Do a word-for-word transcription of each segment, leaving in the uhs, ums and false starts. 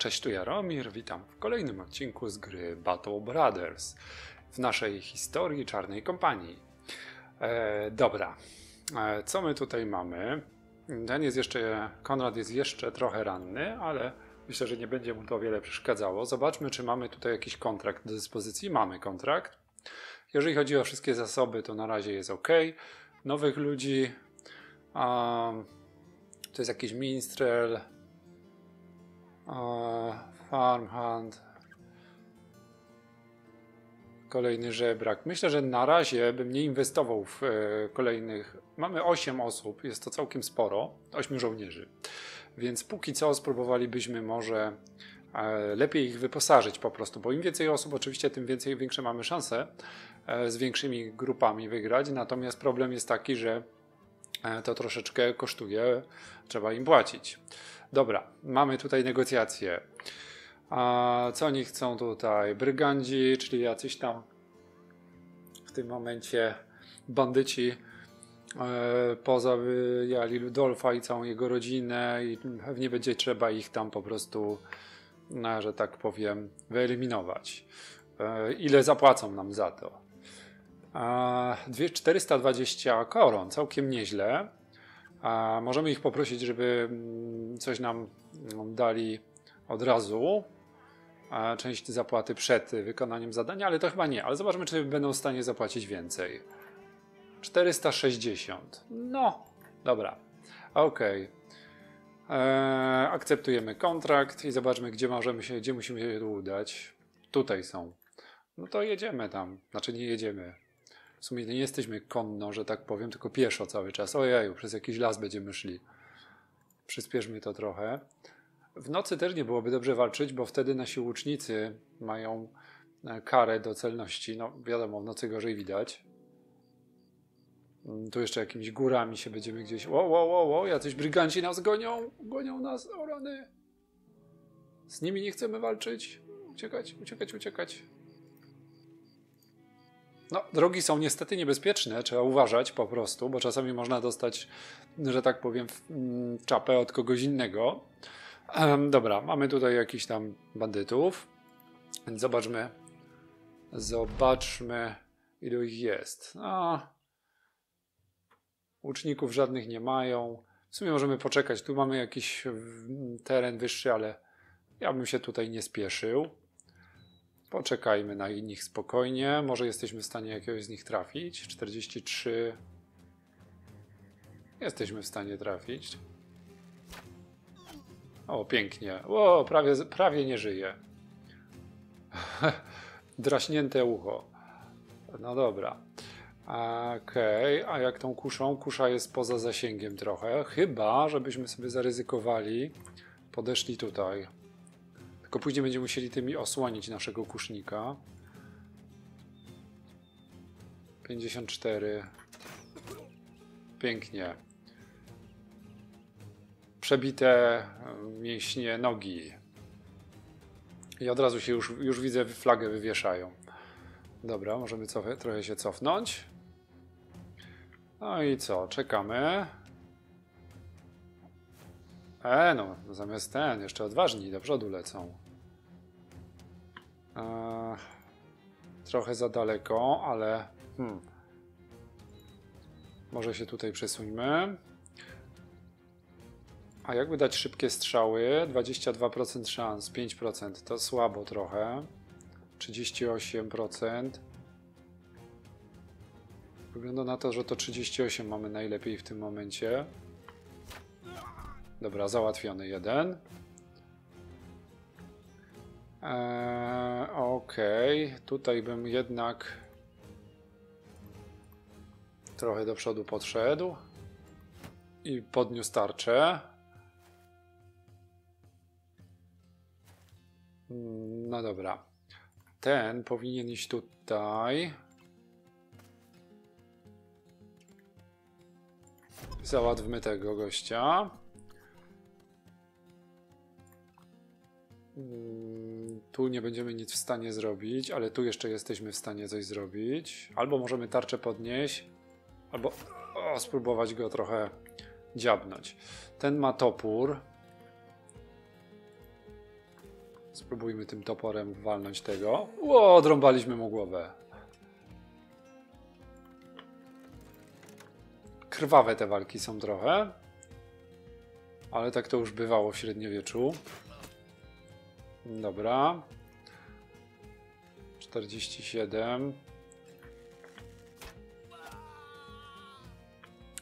Cześć, tu Jaromir, witam w kolejnym odcinku z gry Battle Brothers w naszej historii czarnej kompanii. E, dobra, e, co my tutaj mamy? Ten jest jeszcze, Konrad jest jeszcze trochę ranny, ale myślę, że nie będzie mu to wiele przeszkadzało. Zobaczmy, czy mamy tutaj jakiś kontrakt do dyspozycji. Mamy kontrakt. Jeżeli chodzi o wszystkie zasoby, to na razie jest ok. Nowych ludzi, um, to jest jakiś minstrel, Uh, farmhand, kolejny żebrak. Myślę, że na razie bym nie inwestował w e, kolejnych. Mamy osiem osób, jest to całkiem sporo, ośmiu żołnierzy, więc póki co spróbowalibyśmy może e, lepiej ich wyposażyć po prostu, bo im więcej osób oczywiście, tym więcej, większe mamy szanse e, z większymi grupami wygrać, natomiast problem jest taki, że e, to troszeczkę kosztuje, trzeba im płacić. Dobra, mamy tutaj negocjacje. A co oni chcą tutaj? Brygandzi, czyli jacyś tam w tym momencie bandyci e, pozabijali Ludolfa i całą jego rodzinę i pewnie będzie trzeba ich tam po prostu, no, że tak powiem, wyeliminować. E, ile zapłacą nam za to? E, czterysta dwadzieścia koron, całkiem nieźle. A możemy ich poprosić, żeby coś nam dali od razu, część zapłaty przed wykonaniem zadania, ale to chyba nie. Ale zobaczmy, czy będą w stanie zapłacić więcej. czterysta sześćdziesiąt. No, dobra. Ok. Eee, akceptujemy kontrakt i zobaczmy, gdzie możemy się, gdzie musimy się udać. Tutaj są. No to jedziemy tam. Znaczy nie jedziemy. W sumie nie jesteśmy konno, że tak powiem, tylko pieszo cały czas. Ojeju, przez jakiś las będziemy szli. Przyspieszmy to trochę. W nocy też nie byłoby dobrze walczyć, bo wtedy nasi łucznicy mają karę do celności. No wiadomo, w nocy gorzej widać. Tu jeszcze jakimiś górami się będziemy gdzieś... Ło, ło, ło, ło, jacyś bryganci nas gonią. Gonią nas, o rany. Z nimi nie chcemy walczyć. Uciekać, uciekać, uciekać. No, drogi są niestety niebezpieczne, trzeba uważać po prostu, bo czasami można dostać, że tak powiem, czapę od kogoś innego. Ehm, dobra, mamy tutaj jakichś tam bandytów. Zobaczmy, zobaczmy, ilu ich jest. No, łuczników żadnych nie mają. W sumie możemy poczekać, tu mamy jakiś teren wyższy, ale ja bym się tutaj nie spieszył. Poczekajmy na nich spokojnie. Może jesteśmy w stanie jakiegoś z nich trafić. czterdzieści trzy. Jesteśmy w stanie trafić. O, pięknie. O, prawie, prawie nie żyje. Draśnięte ucho. No dobra. Okej, okay. A jak tą kuszą? Kusza jest poza zasięgiem trochę. Chyba, żebyśmy sobie zaryzykowali. Podeszli tutaj. Tylko później będziemy musieli tymi osłonić naszego kusznika. pięćdziesiąt cztery. Pięknie. Przebite mięśnie nogi. I od razu się już, już widzę, flagę wywieszają. Dobra, możemy trochę, trochę się cofnąć. No i co? Czekamy. E, no, zamiast ten, jeszcze odważni, do przodu lecą. Eee, trochę za daleko, ale... Hmm, może się tutaj przesuńmy. A jakby dać szybkie strzały? dwadzieścia dwa procent szans, pięć procent, to słabo trochę. trzydzieści osiem procent. Wygląda na to, że to trzydzieści osiem procent mamy najlepiej w tym momencie. Dobra, załatwiony jeden. Eee, Okej, okay. Tutaj bym jednak trochę do przodu podszedł i podniósł tarczę. No dobra, ten powinien iść tutaj. Załatwmy tego gościa. Tu nie będziemy nic w stanie zrobić, ale tu jeszcze jesteśmy w stanie coś zrobić. Albo możemy tarczę podnieść, albo o, spróbować go trochę dziabnąć. Ten ma topór. Spróbujmy tym toporem walnąć tego. Ło, odrąbaliśmy mu głowę. Krwawe te walki są trochę. Ale tak to już bywało w średniowieczu. Dobra. czterdzieści siedem.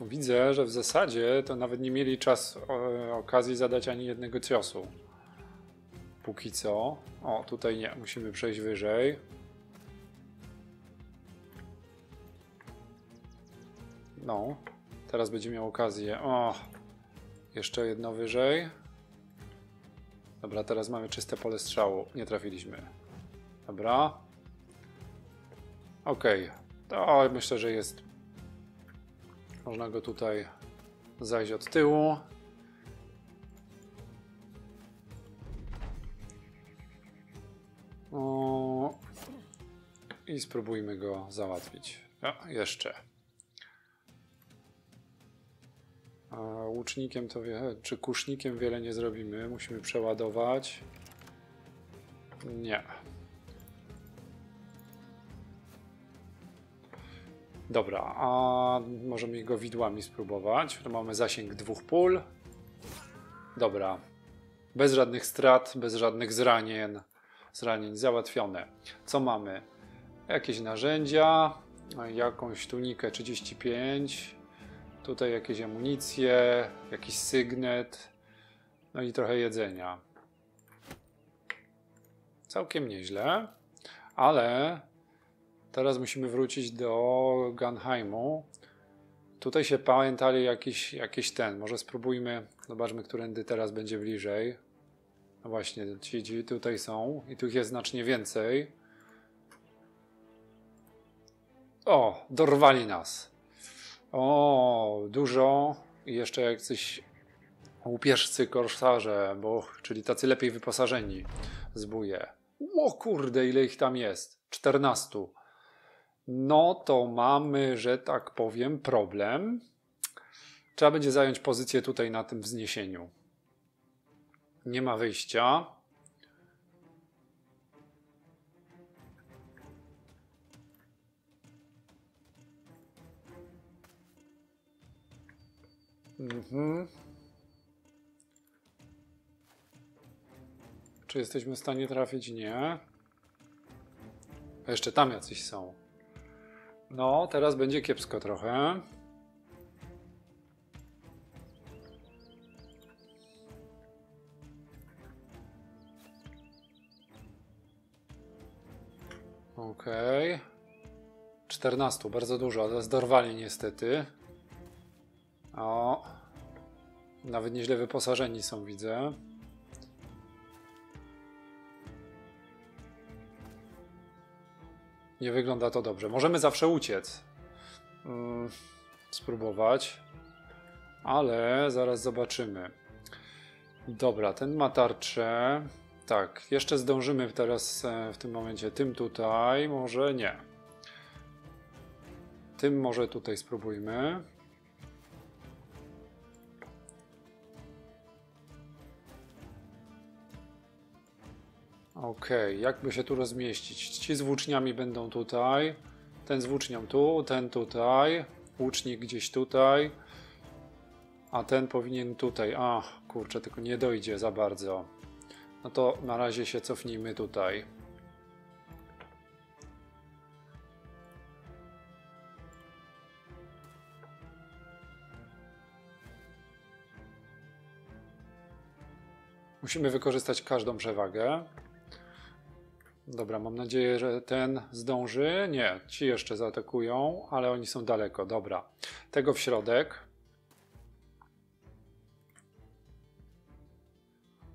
Widzę, że w zasadzie to nawet nie mieli czas, e, okazji zadać ani jednego ciosu. Póki co. O, tutaj nie. Musimy przejść wyżej. No. Teraz będzie miał okazję. O! Jeszcze jedno wyżej. Dobra, teraz mamy czyste pole strzału. Nie trafiliśmy. Dobra. Okej. To myślę, że jest... Można go tutaj zajść od tyłu. O... I spróbujmy go załatwić. A, jeszcze. A łucznikiem to wie, czy kusznikiem wiele nie zrobimy. Musimy przeładować. Nie. Dobra, a możemy go widłami spróbować. Tu mamy zasięg dwóch pól. Dobra. Bez żadnych strat, bez żadnych zranien. Zranień załatwione. Co mamy? Jakieś narzędzia, jakąś tunikę trzydzieści pięć. Tutaj jakieś amunicje, jakiś sygnet. No i trochę jedzenia. Całkiem nieźle, ale... Teraz musimy wrócić do Gunheimu. Tutaj się pamiętali jakiś, jakiś ten. Może spróbujmy, zobaczmy, którędy teraz będzie bliżej. No właśnie, ci tutaj są i tu jest znacznie więcej. O, dorwali nas. O, dużo. I jeszcze jacyś łupieżcy, korsarze, bo, czyli tacy lepiej wyposażeni. Zbóje. O kurde, ile ich tam jest? czternastu. No to mamy, że tak powiem, problem. Trzeba będzie zająć pozycję tutaj na tym wzniesieniu. Nie ma wyjścia. Mhm. Czy jesteśmy w stanie trafić? Nie. A jeszcze tam jacyś są. No, teraz będzie kiepsko trochę. Okej. Okay. czternaście, bardzo dużo, ale zdorwali niestety. O. Nawet nieźle wyposażeni są, widzę. Nie wygląda to dobrze. Możemy zawsze uciec. Hmm, spróbować. Ale zaraz zobaczymy. Dobra, ten ma tarczę. Tak, jeszcze zdążymy teraz w tym momencie tym tutaj. Może nie. Tym może tutaj spróbujmy. Okej, okay, jakby się tu rozmieścić? Ci z włóczniami będą tutaj, ten z włócznią tu, ten tutaj, łucznik gdzieś tutaj, a ten powinien tutaj. A, kurczę, tylko nie dojdzie za bardzo. No to na razie się cofnijmy tutaj. Musimy wykorzystać każdą przewagę. Dobra, mam nadzieję, że ten zdąży. Nie, ci jeszcze zaatakują, ale oni są daleko. Dobra, tego w środek.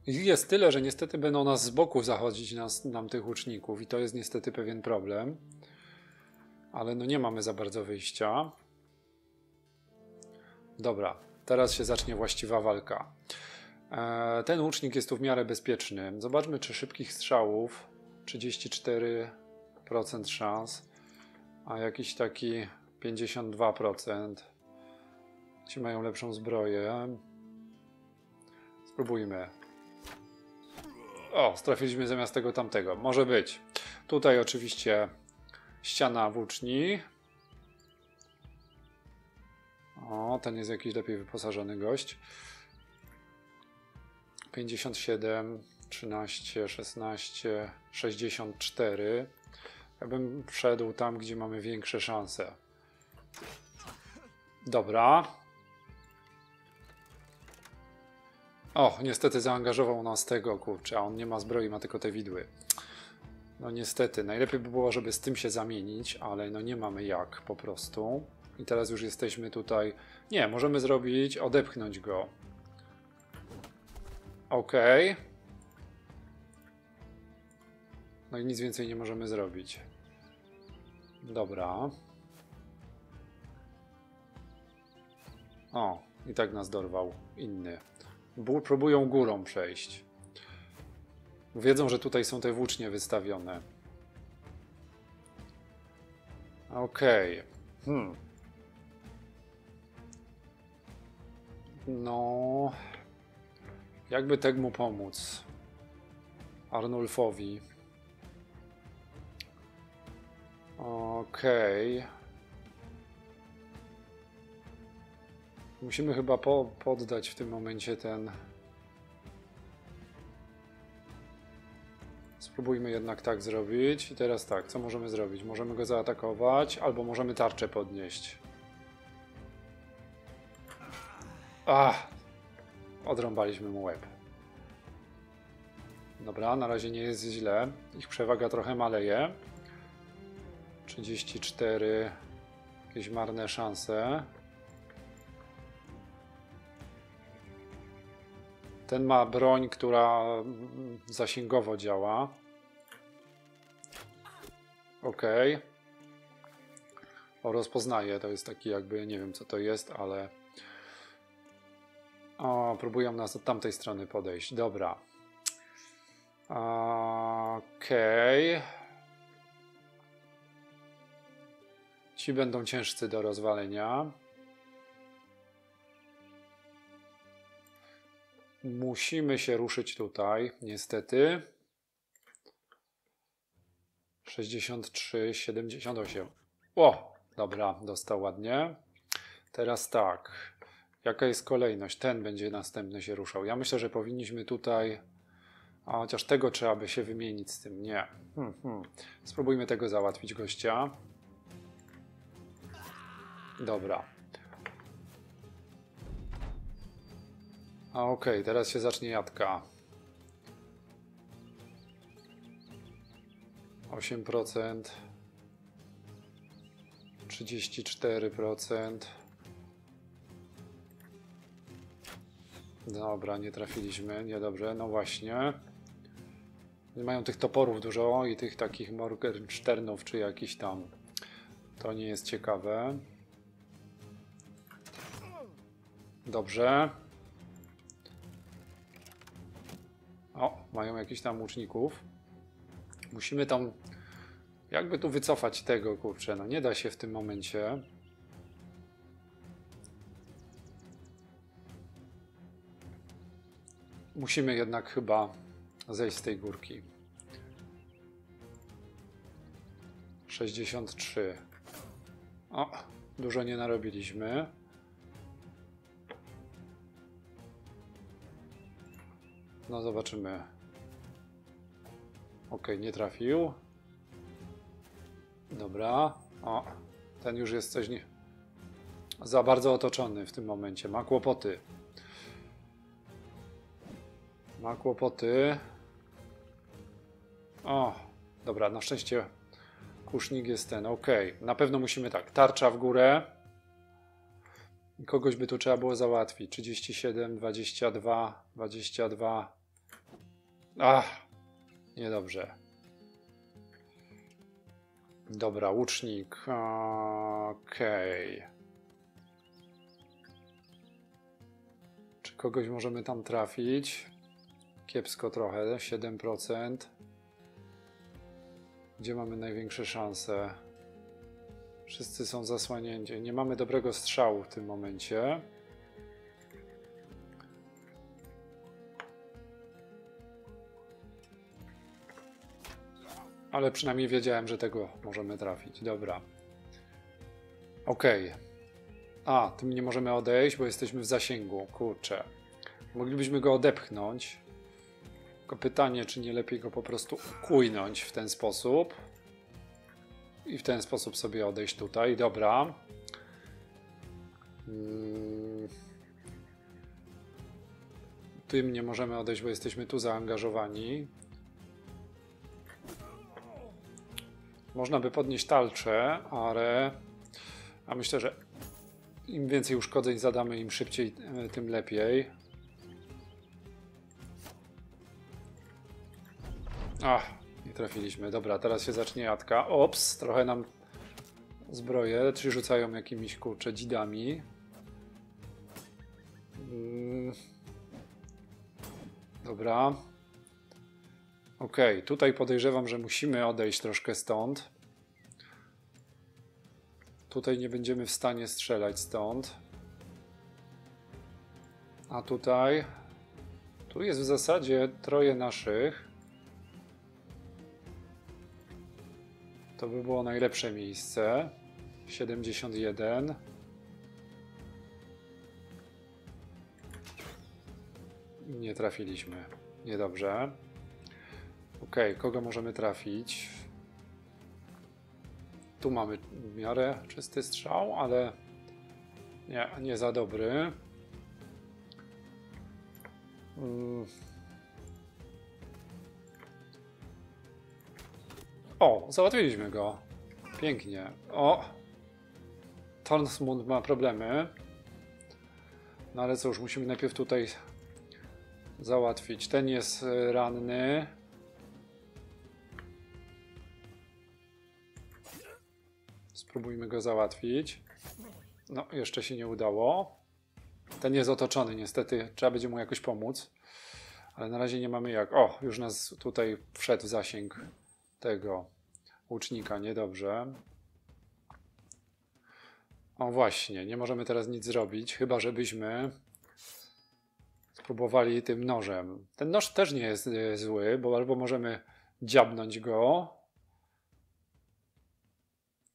I jest tyle, że niestety będą nas z boku zachodzić, nas, nam tych łuczników i to jest niestety pewien problem. Ale no nie mamy za bardzo wyjścia. Dobra, teraz się zacznie właściwa walka. Eee, ten łucznik jest tu w miarę bezpieczny. Zobaczmy, czy szybkich strzałów... trzydzieści cztery procent szans, a jakiś taki pięćdziesiąt dwa procent. Ci mają lepszą zbroję. Spróbujmy. O, strafiliśmy zamiast tego tamtego. Może być. Tutaj oczywiście ściana włóczni. O, ten jest jakiś lepiej wyposażony gość. pięćdziesiąt siedem, trzynaście, szesnaście, sześćdziesiąt cztery. Ja bym wszedł tam, gdzie mamy większe szanse. Dobra. O, niestety zaangażował nas tego, kurczę, a on nie ma zbroi, ma tylko te widły. No niestety, najlepiej by było, żeby z tym się zamienić, ale no nie mamy jak po prostu. I teraz już jesteśmy tutaj... Nie, możemy zrobić, odepchnąć go. Okej. Okay. No i nic więcej nie możemy zrobić. Dobra. O, i tak nas dorwał inny. Bó- próbują górą przejść. Wiedzą, że tutaj są te włócznie wystawione. Okej. Okay. Hmm. No... Jakby tak mu pomóc? Arnulfowi. Okej. Okay. Musimy chyba po, poddać w tym momencie ten... Spróbujmy jednak tak zrobić. I teraz tak, co możemy zrobić? Możemy go zaatakować, albo możemy tarczę podnieść. Ach! Odrąbaliśmy mu łeb. Dobra, na razie nie jest źle. Ich przewaga trochę maleje. trzydzieści cztery. Jakieś marne szanse. Ten ma broń, która zasięgowo działa. Okej. Okay. O, rozpoznaję. To jest taki jakby, nie wiem co to jest, ale... O, próbują nas od tamtej strony podejść. Dobra. Okej. Okay. Ci będą ciężcy do rozwalenia. Musimy się ruszyć tutaj, niestety. sześćdziesiąt trzy, siedemdziesiąt osiem. O, dobra, dostał ładnie. Teraz tak. Jaka jest kolejność? Ten będzie następny się ruszał. Ja myślę, że powinniśmy tutaj... A chociaż tego trzeba by się wymienić z tym. Nie. Hmm, hmm. Spróbujmy tego załatwić gościa. Dobra. A okej, okay, teraz się zacznie jadka. osiem procent. trzydzieści cztery procent. Dobra, nie trafiliśmy, niedobrze, no właśnie. Nie mają tych toporów dużo i tych takich morgensternów czy jakiś tam. To nie jest ciekawe. Dobrze. O, mają jakichś tam łuczników. Musimy tam jakby tu wycofać tego, kurczę, no nie da się w tym momencie. Musimy jednak chyba zejść z tej górki. sześćdziesiąt trzy. O, dużo nie narobiliśmy. No zobaczymy. Ok, nie trafił. Dobra. O, ten już jest coś nie... za bardzo otoczony w tym momencie. Ma kłopoty. Ma kłopoty. O, dobra, na szczęście kusznik jest ten. Ok, na pewno musimy tak. Tarcza w górę. Kogoś by tu trzeba było załatwić. trzydzieści siedem, dwadzieścia dwa, dwadzieścia dwa. Ach, niedobrze. Dobra, łucznik. Okej. Okay. Czy kogoś możemy tam trafić? Kiepsko trochę, siedem procent. Gdzie mamy największe szanse? Wszyscy są zasłanięci. Nie mamy dobrego strzału w tym momencie. ale przynajmniej wiedziałem, że tego możemy trafić. Dobra. Ok. A, tym nie możemy odejść, bo jesteśmy w zasięgu. Kurczę. Moglibyśmy go odepchnąć. Tylko pytanie, czy nie lepiej go po prostu kujnąć w ten sposób. I w ten sposób sobie odejść tutaj. Dobra. Hmm. Tym nie możemy odejść, bo jesteśmy tu zaangażowani. Można by podnieść tarczę, ale... A myślę, że im więcej uszkodzeń zadamy, im szybciej, tym lepiej. Ach, nie trafiliśmy. Dobra, teraz się zacznie jatka. Ops, trochę nam zbroje, czy rzucają jakimiś, kurczę, dzidami. Dobra. Ok, tutaj podejrzewam, że musimy odejść troszkę stąd. Tutaj nie będziemy w stanie strzelać stąd. A tutaj... Tu jest w zasadzie troje naszych. To by było najlepsze miejsce. siedemdziesiąt jeden. Nie trafiliśmy. Niedobrze. Ok, kogo możemy trafić? Tu mamy w miarę czysty strzał, ale nie, nie za dobry. Mm. O, załatwiliśmy go. Pięknie. O! Tormund ma problemy. No ale cóż, musimy najpierw tutaj załatwić. Ten jest ranny. Spróbujmy go załatwić. No, jeszcze się nie udało. Ten jest otoczony, niestety. Trzeba będzie mu jakoś pomóc. Ale na razie nie mamy jak. O, już nas tutaj wszedł w zasięg tego łucznika. Niedobrze. O właśnie, nie możemy teraz nic zrobić, chyba żebyśmy spróbowali tym nożem. Ten nóż też nie jest zły, bo albo możemy dziabnąć go,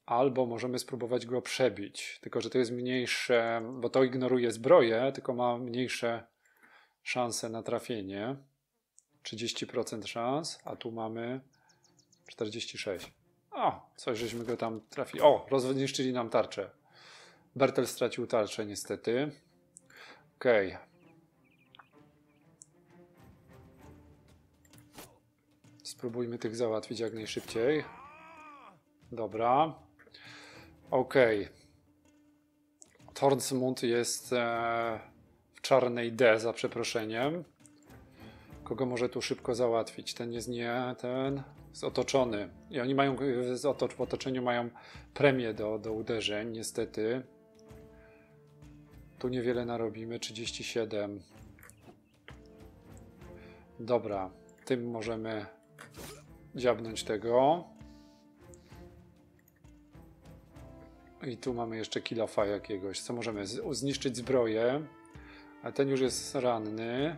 albo możemy spróbować go przebić. Tylko że to jest mniejsze, bo to ignoruje zbroję, tylko ma mniejsze szanse na trafienie. trzydzieści procent szans, a tu mamy czterdzieści sześć. O, coś żeśmy go tam trafili. O, rozniszczyli nam tarczę. Bertel stracił tarczę niestety. Okej. Okay. Spróbujmy tych załatwić jak najszybciej. Dobra. Okej. Okay. Tormund jest e, w czarnej D, za przeproszeniem. Kogo może tu szybko załatwić? Ten jest nie, ten jest otoczony. I oni mają, w otoczeniu mają premię do, do uderzeń, niestety. Tu niewiele narobimy, trzydzieści siedem. Dobra, tym możemy dziabnąć tego. I tu mamy jeszcze kilofa jakiegoś. Co możemy? Zniszczyć zbroję. A ten już jest ranny.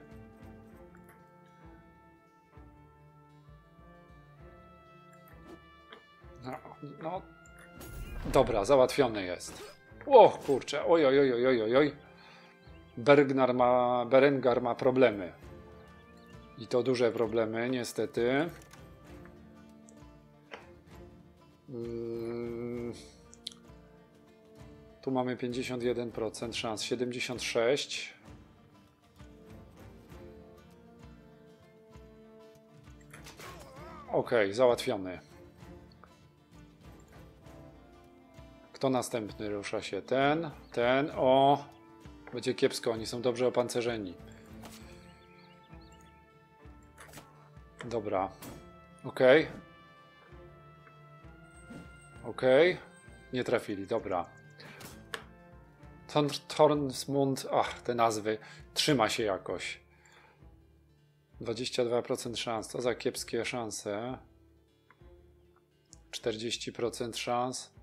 No, no. Dobra, załatwiony jest. O kurczę, oj, oj, oj, oj, oj, oj. Bergnar ma, Berengar ma problemy. I to duże problemy, niestety. Hmm. Tu mamy pięćdziesiąt jeden procent szans, siedemdziesiąt sześć. Ok, załatwiony. Kto następny rusza się? Ten, ten, o! Będzie kiepsko, oni są dobrze opancerzeni. Dobra, ok. Ok, nie trafili, dobra. Tormund, ach, te nazwy, trzyma się jakoś. dwadzieścia dwa procent szans, to za kiepskie szanse. czterdzieści procent szans.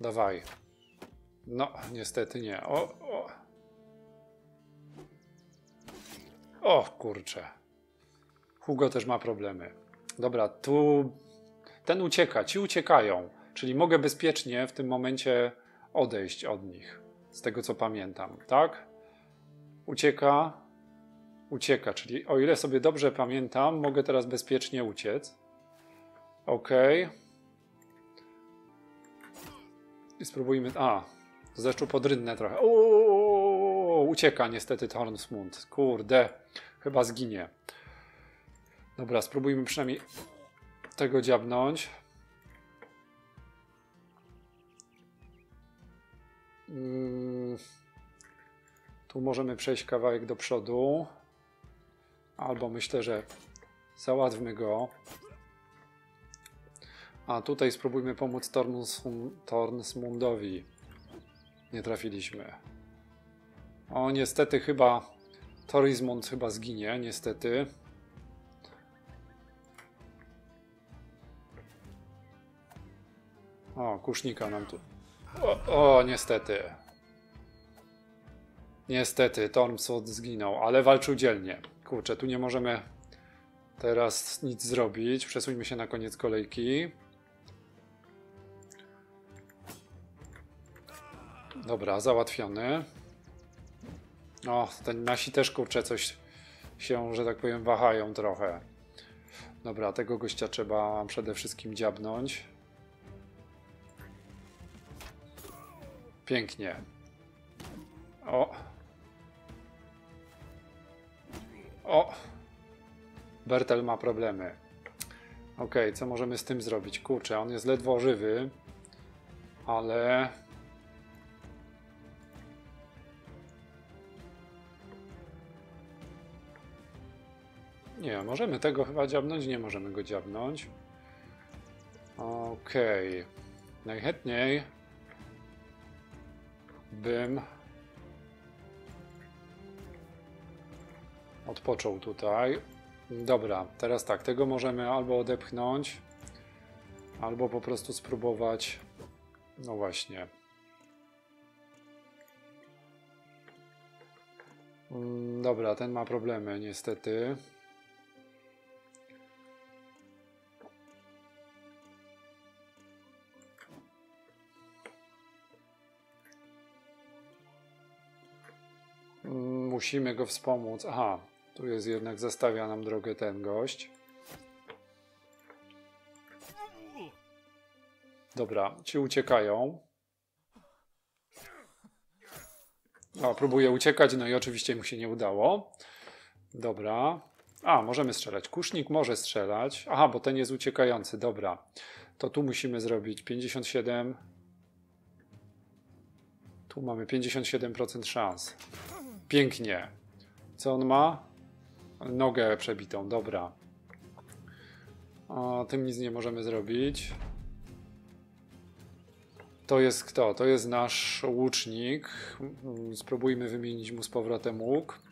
Dawaj. No, niestety nie. O, o. O kurczę. Hugo też ma problemy. Dobra, tu ten ucieka, ci uciekają, czyli mogę bezpiecznie w tym momencie odejść od nich, z tego co pamiętam, tak? Ucieka, ucieka, czyli o ile sobie dobrze pamiętam, mogę teraz bezpiecznie uciec. Ok. I spróbujmy, a, zeszczu podrynnę trochę. Ooo, ucieka niestety Tormsmund, kurde, chyba zginie. Dobra, spróbujmy przynajmniej tego dziabnąć. Hmm. Tu możemy przejść kawałek do przodu. Albo myślę, że załatwmy go. A tutaj spróbujmy pomóc Tormsmundowi. Nie trafiliśmy. O, niestety chyba Tormsmund chyba zginie, niestety. O, kusznika nam tu... O, o, niestety. Niestety, Tormsmund zginął, ale walczył dzielnie. Kurczę, tu nie możemy teraz nic zrobić. Przesuńmy się na koniec kolejki. Dobra, załatwiony. O, ten nasi też, kurczę, coś się, że tak powiem, wahają trochę. Dobra, tego gościa trzeba przede wszystkim dziabnąć. Pięknie. O. O. Bertel ma problemy. Ok, co możemy z tym zrobić? Kurczę, on jest ledwo żywy, ale... Nie, możemy tego chyba dziabnąć? Nie możemy go dziabnąć. Ok. Najchętniej bym odpoczął tutaj. Dobra, teraz tak, tego możemy albo odepchnąć, albo po prostu spróbować. No właśnie. Dobra, ten ma problemy niestety. Musimy go wspomóc. Aha, tu jest jednak, zastawia nam drogę ten gość. Dobra, ci uciekają. O, próbuje uciekać, no i oczywiście mu się nie udało. Dobra. A, możemy strzelać. Kusznik może strzelać. Aha, bo ten jest uciekający, dobra. To tu musimy zrobić pięćdziesiąt siedem. Tu mamy pięćdziesiąt siedem procent szans. Pięknie. Co on ma? Nogę przebitą, dobra. O, tym nic nie możemy zrobić. To jest kto? To jest nasz łucznik. Spróbujmy wymienić mu z powrotem łuk.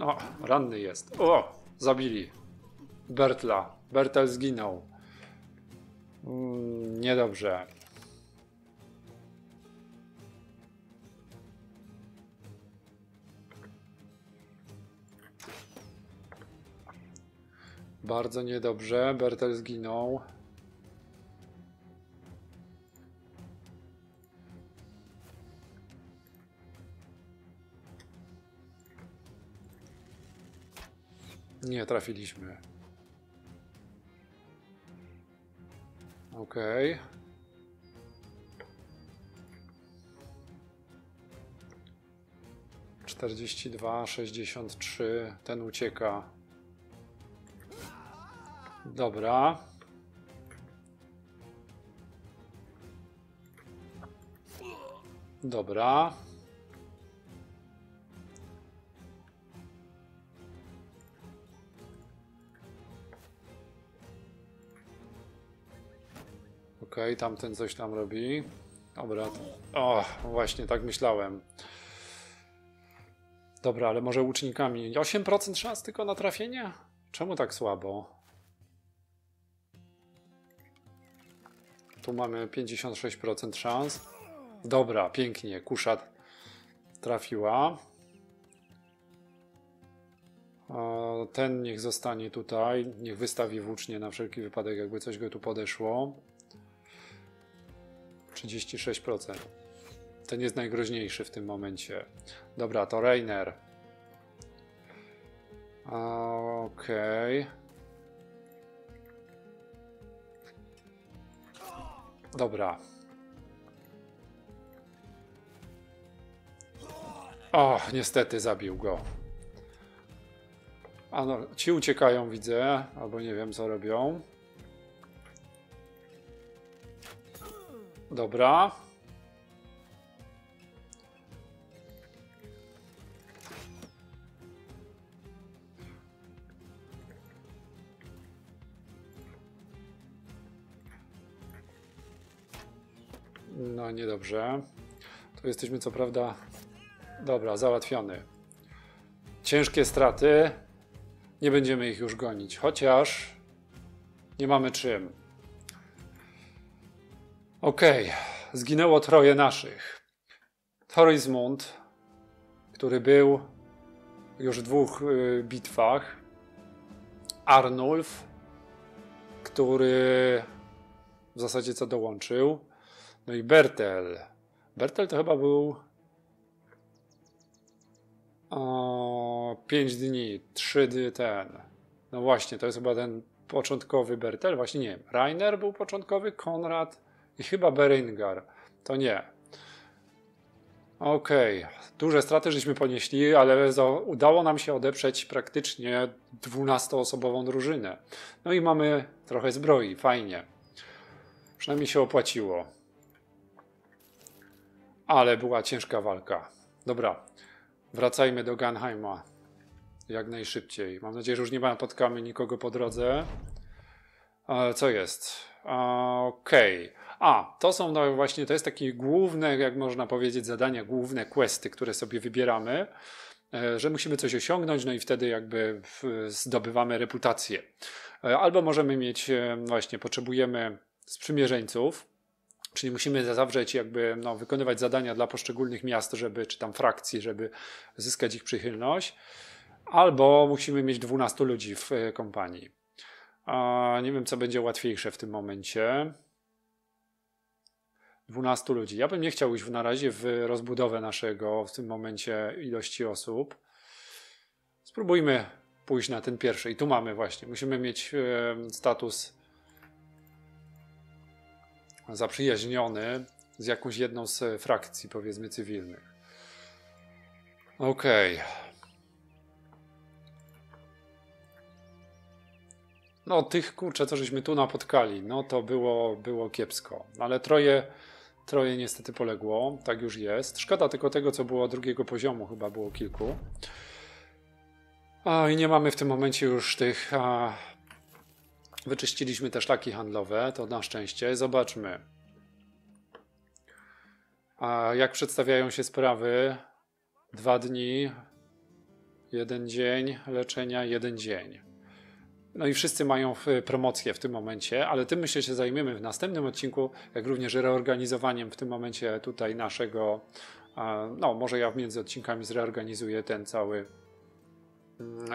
O, ranny jest. O, zabili Bertla. Bertel zginął. Mm, niedobrze. Bardzo niedobrze, Bertel zginął. Nie trafiliśmy. Okej. Okay. czterdzieści dwa, sześćdziesiąt trzy, ten ucieka. Dobra. Dobra. Okej, tamten coś tam robi. Dobra. O, właśnie, tak myślałem. Dobra, ale może łucznikami. osiem procent szans tylko na trafienie? Czemu tak słabo? Tu mamy pięćdziesiąt sześć procent szans. Dobra, pięknie. Kusza trafiła. to ten niech zostanie tutaj, niech wystawi włócznie na wszelki wypadek, jakby coś go tu podeszło. trzydzieści sześć procent. Ten jest najgroźniejszy w tym momencie. Dobra, to Rainer. Okej. Okay. Dobra. O, niestety zabił go. A no, ci uciekają, widzę, albo nie wiem co robią. Dobra. No niedobrze. Tu jesteśmy co prawda... Dobra, załatwiony. Ciężkie straty. Nie będziemy ich już gonić, chociaż nie mamy czym. Okej, okay. Zginęło troje naszych. Thorismund, który był już w dwóch y, bitwach. Arnulf, który w zasadzie co dołączył. No i Bertel. Bertel to chyba był... O, pięć dni, trzy dni ten. No właśnie, to jest chyba ten początkowy Bertel. Właśnie nie wiem, Rainer był początkowy, Konrad i chyba Berengar. To nie. Okej, okay. Duże straty żeśmy ponieśli, ale udało nam się odeprzeć praktycznie dwunastoosobową drużynę. No i mamy trochę zbroi, fajnie. Przynajmniej się opłaciło. Ale była ciężka walka. Dobra. Wracajmy do Gunheima jak najszybciej. Mam nadzieję, że już nie napotkamy nikogo po drodze. E, co jest? E, Okej. Okay. A, to są no właśnie, to jest takie główne, jak można powiedzieć, zadania, główne questy, które sobie wybieramy, e, że musimy coś osiągnąć, no i wtedy jakby w, zdobywamy reputację. E, albo możemy mieć, e, właśnie, potrzebujemy sprzymierzeńców. Czyli musimy zawrzeć, jakby no, wykonywać zadania dla poszczególnych miast, żeby, czy tam frakcji, żeby zyskać ich przychylność, albo musimy mieć dwunastu ludzi w kompanii. A nie wiem, co będzie łatwiejsze w tym momencie. dwunastu ludzi. Ja bym nie chciał iść na razie w rozbudowę naszego w tym momencie ilości osób. Spróbujmy pójść na ten pierwszy. I tu mamy właśnie, musimy mieć status zaprzyjaźniony z jakąś jedną z frakcji, powiedzmy, cywilnych. Okej. Okay. No tych, kurczę, co żeśmy tu napotkali, no to było, było kiepsko. Ale troje, troje niestety poległo, tak już jest. Szkoda tylko tego, co było drugiego poziomu, chyba było kilku. A, i nie mamy w tym momencie już tych... A, wyczyściliśmy te szlaki handlowe, to na szczęście. Zobaczmy, a jak przedstawiają się sprawy. Dwa dni, jeden dzień leczenia, jeden dzień. No i wszyscy mają promocję w tym momencie, ale tym myślę, że się zajmiemy w następnym odcinku, jak również reorganizowaniem w tym momencie tutaj naszego, no może ja między odcinkami zreorganizuję ten cały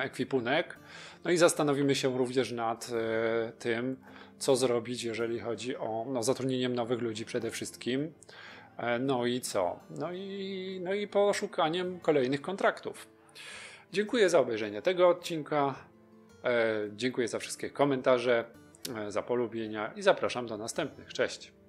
ekwipunek. No i zastanowimy się również nad e, tym, co zrobić, jeżeli chodzi o no, zatrudnieniem nowych ludzy przede wszystkim. E, no i co? No i, no i poszukaniem kolejnych kontraktów. Dziękuję za obejrzenie tego odcinka. E, dziękuję za wszystkie komentarze, e, za polubienia i zapraszam do następnych. Cześć!